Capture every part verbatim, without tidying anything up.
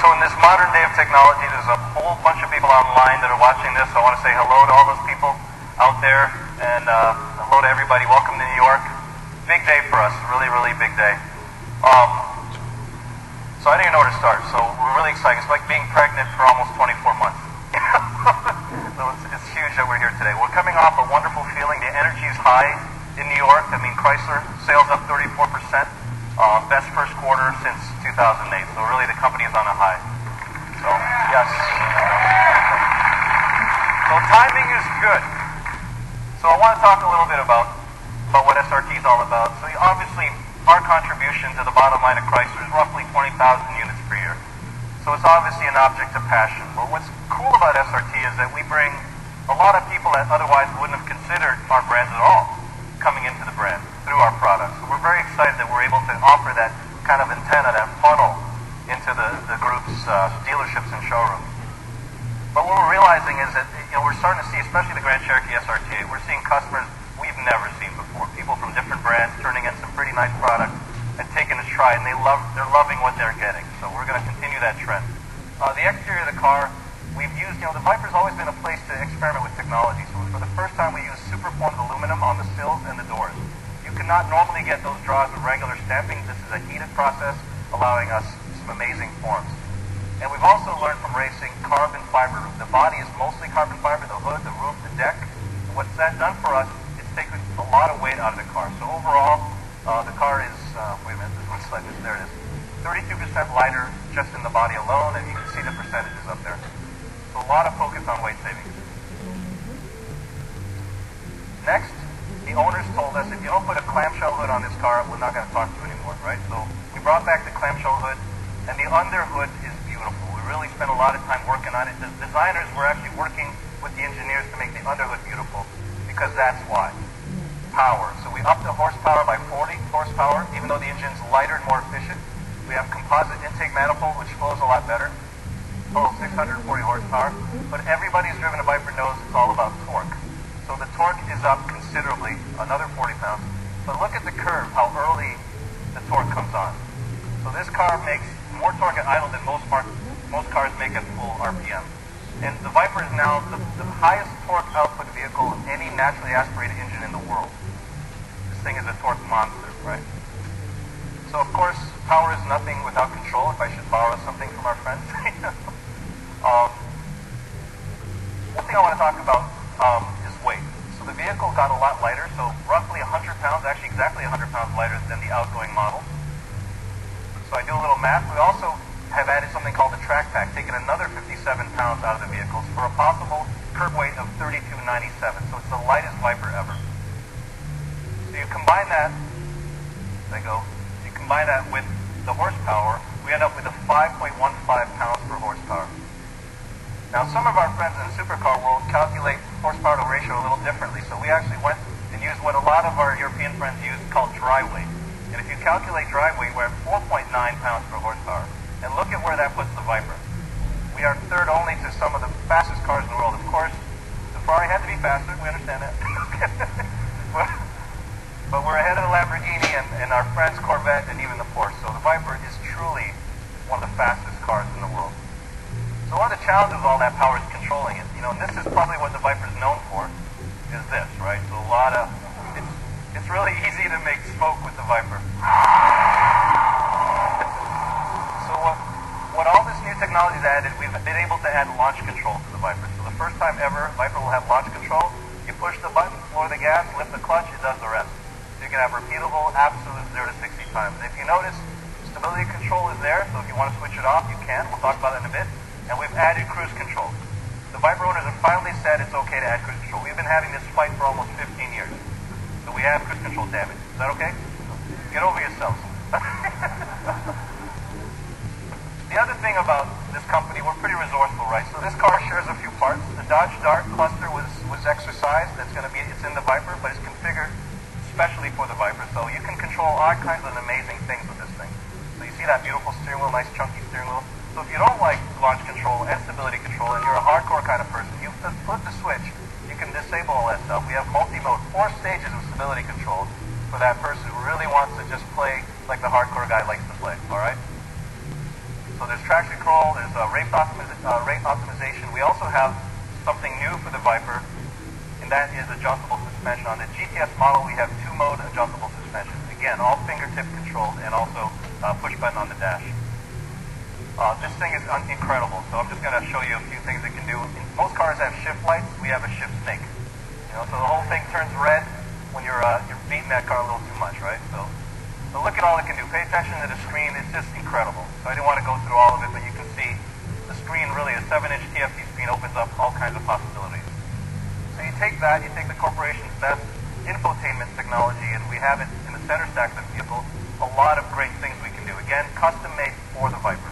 so in this modern day of technology, there's a whole bunch of people online that are watching this. I want to say hello to all those people out there, and uh, hello to everybody. Welcome to New York. Big day for us, really, really big day. Um, so I didn't even know where to start, so we're really excited. It's like being pregnant for almost twenty-four months. So it's, it's huge that we're here today. We're coming off a wonderful feeling. The energy is high in New York. I mean, Chrysler sales up thirty-four percent. Uh, best first quarter since two thousand eight, so really the company is on a high. So, yes. So timing is good. So I want to talk a little bit about, about what S R T is all about. So obviously, our contribution to the bottom line of Chrysler is roughly twenty thousand units per year. So it's obviously an object of passion. But what's cool about S R T is that we bring a lot of people that otherwise wouldn't have considered our brands at all coming into the brand through our products. So we're very excited that we're able to offer that kind of antenna, that funnel, into the, the group's uh, dealerships and showrooms. But what we're realizing is that, you know, we're starting to see, especially the Grand Cherokee S R T eight, we're seeing customers we've never seen before, people from different brands turning in some pretty nice products and taking a try, and they love, they're loving what they're getting. So we're going to continue that trend. Uh, the exterior of the car, we've used, you know, the Viper's always been a place to experiment with technology. So for the first time, we used superformed aluminum on the sills and the doors. Not normally get those draws with regular stamping. This is a heated process, allowing us some amazing forms. And we've also learned from racing carbon fiber. The body is mostly carbon fiber, the hood, the roof, the deck. What's that done for us? It's taken a lot of weight out of the car. So overall, uh, the car is, uh, wait a minute, this one's like this, there it is, thirty-two percent lighter just in the body alone, and you can see the percentages up there. So a lot of focus on weight savings. Next. The owners told us, if you don't put a clamshell hood on this car, we're not going to talk to you anymore, right? So we brought back the clamshell hood, and the underhood is beautiful. We really spent a lot of time working on it. The designers were actually working with the engineers to make the underhood beautiful, because that's why. Power. So we upped the horsepower by forty horsepower, even though the engine's lighter and more efficient. We have composite intake manifold, which flows a lot better. Total six hundred forty horsepower. But everybody's driven a Viper knows it's all about torque. So the torque is up considerably, another forty pounds. But look at the curve, how early the torque comes on. So this car makes more torque at idle than most, most cars make at full R P M. And the Viper is now the, the highest torque output vehicle of any naturally aspirated engine in the world. This thing is a torque monster, right? So of course, power is nothing without control, if I should borrow something from our friends. um, one thing I want to talk about um, is weight. So the vehicle got a lot lighter, so roughly one hundred pounds, actually exactly one hundred pounds lighter than the outgoing model. So I do a little math. We also have added something called the track pack, taking another fifty-seven pounds out of the vehicles for a possible curb weight of thirty-two ninety-seven. So it's the lightest Viper ever. So you combine that, there you go, you combine that with the horsepower, we end up with a five point one five pounds per horsepower. Now, some of our friends in the supercar world calculate horsepower to ratio a little differently, so we actually went and used what a lot of our European friends use called dry weight. And if you calculate dry weight, we're at four point nine pounds per horsepower. And look at where that puts the Viper. We are third only to some of the fastest cars in the world. Of course, the Ferrari had to be faster, we understand that. But we're ahead of the Lamborghini and, and our friends Corvette and even the Porsche. So the Viper is truly one of the fastest cars in the world. So one of the challenges with all that power is controlling it. You know, and this is probably what the Viper is known for, is this, right? So a lot of, it's, it's really easy to make smoke with the Viper. So what, what all this new technology has added, we've been able to add launch control to the Viper. So the first time ever, Viper will have launch control. You push the button, lower the gas, lift the clutch, it does the rest. So you can have repeatable, absolute zero to sixty times. And if you notice, stability control is there, so if you want to switch it off, you can. We'll talk about that in a bit. And we've added cruise control. The Viper owners have finally said it's okay to add cruise control. We've been having this fight for almost fifteen years. So we have cruise control, damn it. Is that okay? Get over yourselves. The other thing about this company, we're pretty resourceful, right? So this car shares a few parts. The Dodge Dart cluster was, was exercised. That's going to be, it's in the Viper, but it's configured specially for the Viper. So you can control all kinds of amazing things with this thing. So you see that beautiful steering wheel, nice chunky steering wheel. So if you don't like launch control and stability control, and you're a hardcore kind of person, you just flip the switch, you can disable all that stuff. We have multi-mode, four stages of stability control for that person who really wants to just play like the hardcore guy likes to play, all right? So there's traction control, there's uh, rate, optimi uh, rate optimization. We also have something new for the Viper, and that is adjustable suspension. On the G T S model, we have two-mode adjustable suspension. Again, all fingertip controlled and also uh, push button on the dash. Uh, this thing is incredible, so I'm just going to show you a few things it can do. Most cars have shift lights, we have a shift snake. You know, so the whole thing turns red when you're, uh, you're beating that car a little too much, right? So, so look at all it can do. Pay attention to the screen, it's just incredible. So I didn't want to go through all of it, but you can see the screen, really a seven inch T F T screen, opens up all kinds of possibilities. So you take that, you take the corporation's best infotainment technology, and we have it in the center stack of the vehicle. A lot of great things we can do. Again, custom made for the Viper.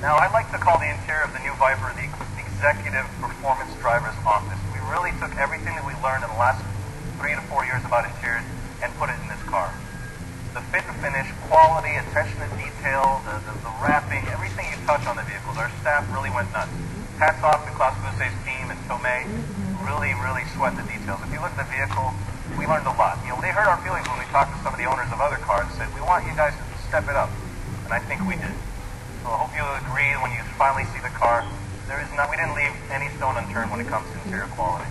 Now, I like to call the interior of the new Viper the Executive Performance Driver's Office. We really took everything that we learned in the last three to four years about interiors and put it in this car. The fit and finish, quality, attention to detail, the, the, the wrapping, everything you touch on the vehicles. Our staff really went nuts. Hats off to Klaus Busse's team and Tomei, really, really sweat the details. If you look at the vehicle, we learned a lot. You know, they hurt our feelings when we talked to some of the owners of other cars and said, we want you guys to step it up, and I think we did. So I hope you'll agree when you finally see the car, there is not, we didn't leave any stone unturned when it comes to interior quality.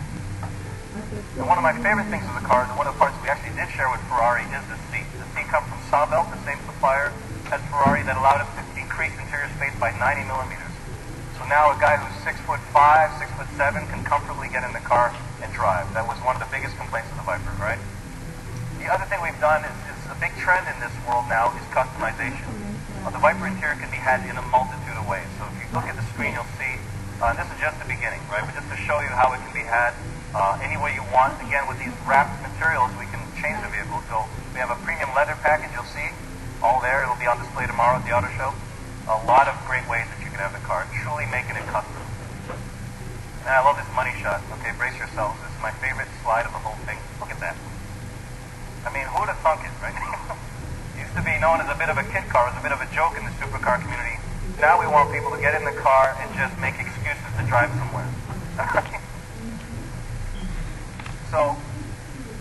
And one of my favorite things of the car, and one of the parts we actually did share with Ferrari, is the seat. The seat comes from Sabelt, the same supplier as Ferrari, that allowed us to increase interior space by ninety millimeters. So now a guy who's six foot five, six foot seven can comfortably get in the car and drive. That was one of the biggest complaints of the Viper, right? The other thing we've done is, is a big trend in this world now is customization. Uh, the Viper interior can be had in a multitude of ways. So if you look at the screen, you'll see, uh, and this is just the beginning, right? But just to show you how it can be had uh, any way you want. Again, with these wrapped materials, we can change the vehicle. So we have a premium leather package, you'll see, all there. It'll be on display tomorrow at the auto show. A lot of great ways that you can have the car, truly making it custom. And I love this money shot. Okay, brace yourselves. This is my favorite slide of the whole thing. Look at that. I mean, who would have thunk it, right? To be known as a bit of a kid car, as a bit of a joke in the supercar community. Now we want people to get in the car and just make excuses to drive somewhere. So,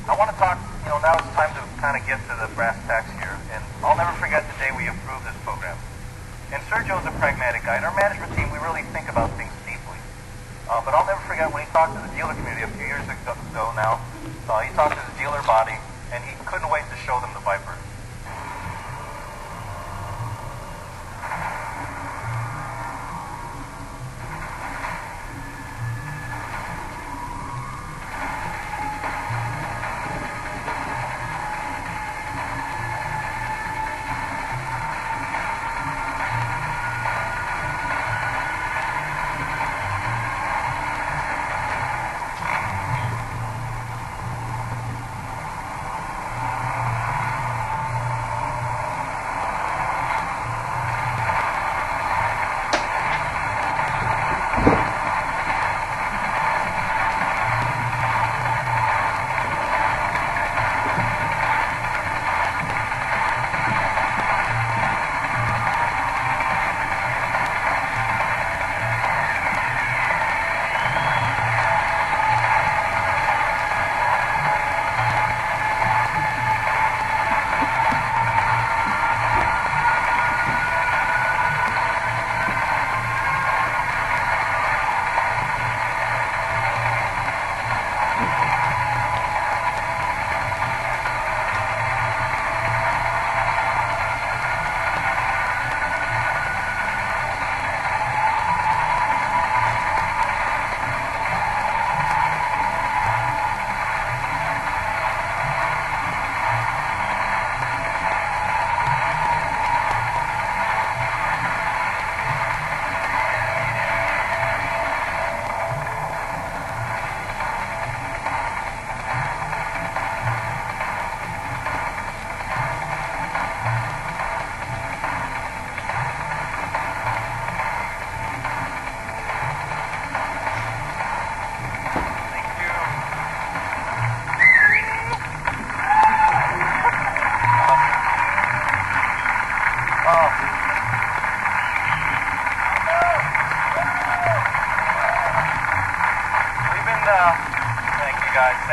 I want to talk, you know, now it's time to kind of get to the brass tacks here, and I'll never forget the day we approved this program. And Sergio's a pragmatic guy, and our management team, we really think about things deeply. Uh, but I'll never forget when he talked to the dealer community a few years ago now, uh, he talked to the dealer body, and he couldn't wait to show them the Viper.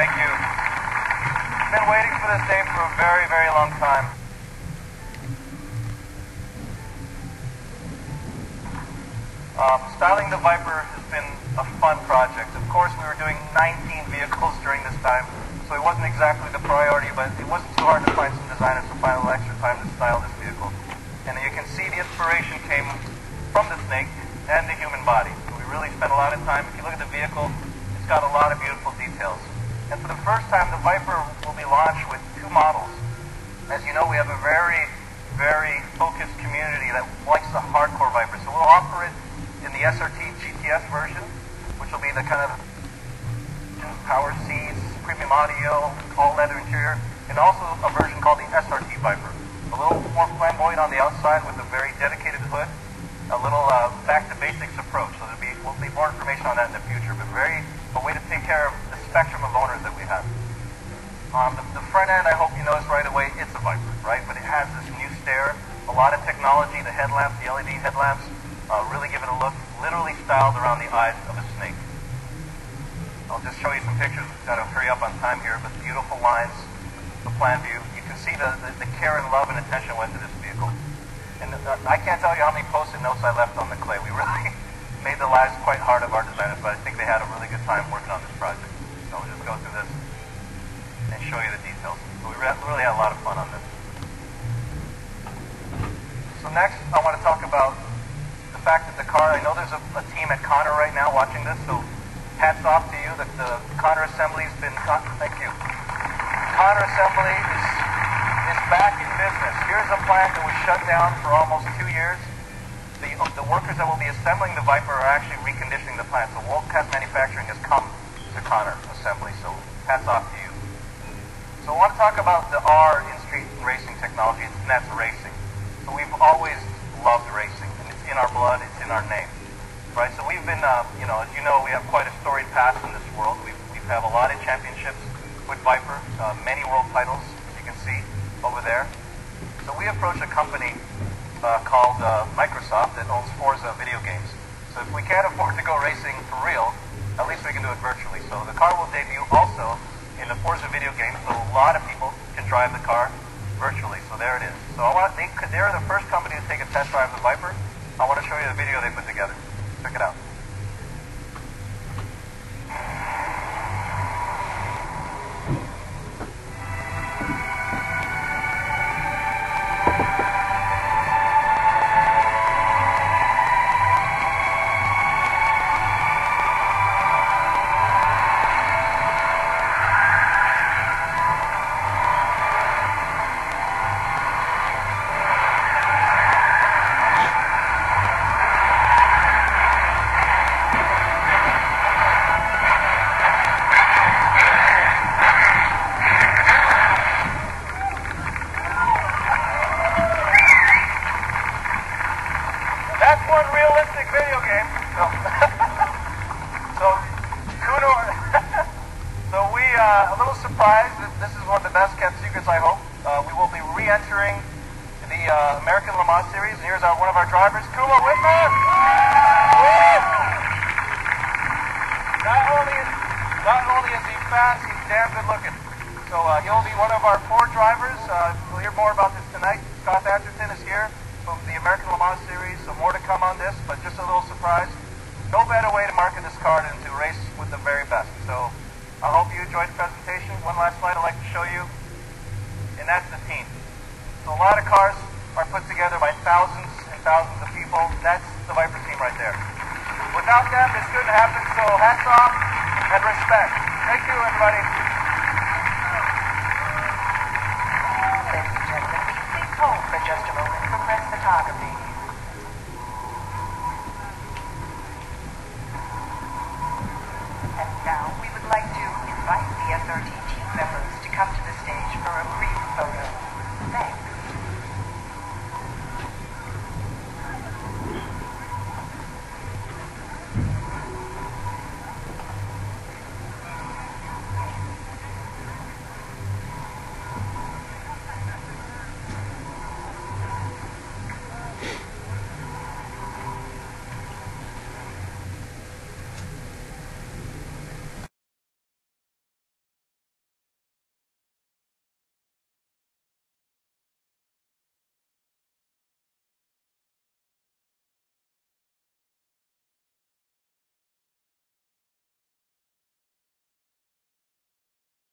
I've been waiting for this day for a very, very long time. Um, styling the Viper has been a fun project. Of course, we were doing nineteen vehicles during this time, so it wasn't exactly the priority, but it wasn't too hard to find some designers to find a little extra time to style this vehicle. And you can see the inspiration came from the snake and the human body. So we really spent a lot of time. If you look at the vehicle, it's got a lot of beautiful details. And for the first time, the Viper will be launched with two models. As you know, we have a very, very focused community that likes the hardcore Viper. So we'll offer it in the S R T G T S version, which will be the kind of power seats, premium audio, all leather interior, and also a version called the S R T Viper. A little more flamboyant on the outside with a very dedicated hood, a little uh, back to basics approach. So there'll be, we'll need more information on that in the future, but very a way to take care of the spectrum of owners that we have. Um, the, the front end, I hope you notice right away, it's a Viper, right? But it has this new stair, a lot of technology, the headlamps, the L E D headlamps, uh, really give it a look, literally styled around the eyes of a snake. I'll just show you some pictures. We've got to hurry up on time here, but beautiful lines, the plan view. You can see the, the, the care and love and attention went to this vehicle. And the, I can't tell you how many post-it notes I left on the clay. We really made the lives quite hard of our designers, but I think they had a really good time working on this project. So I'll just go through this and show you the details. So we really had a lot of fun on this. So next, I want to talk about the fact that the car, I know there's a, a team at Conner right now watching this, so hats off to you. The, the Conner Assembly's been, con thank you. Conner Assembly is, is back in business. Here's a plant that was shut down for almost two years. The, the workers that will be assembling the Viper are actually reconditioning the plant. So Wolf Cat Manufacturing has come to Conner Assembly, so hats off to you. So I want to talk about the R in street racing technology, and that's racing. So we've always loved racing, and it's in our blood, it's in our name. Right, so we've been, uh, you know, as you know, we have quite a storied past in this world. We've, we've had a lot of championships with Viper, uh, many world titles, as you can see over there. So we approached a company uh, called uh, Microsoft that owns Forza video games. So if we can't afford to go racing for real, at least we can do it virtually. So the car will debut also in the Forza video game, so a lot of people can drive the car virtually. So there it is. So I want to, they, they're the first company to take a test drive of the Viper. I want to show you the video they put together. Check it out. American Le Mans series, and here's our, one of our drivers, Kuma Whitman. Not only is, not only is he fast, he's damn good looking. So uh, he'll be one of our four drivers. Uh, we'll hear more about this tonight. Scott Anderson is here from the American Le Mans series, so more to come on this, but just a little surprise. No better way to market this car than to race with the very best. So I hope you enjoyed the presentation. One last slide I'd like to show you, and that's the team. So a lot of cars are put together by thousands and thousands of people. That's the Viper team right there. Without them, this couldn't happen, so hats off and respect. Thank you, everybody. Ladies and gentlemen, please hold for just a moment for press photography.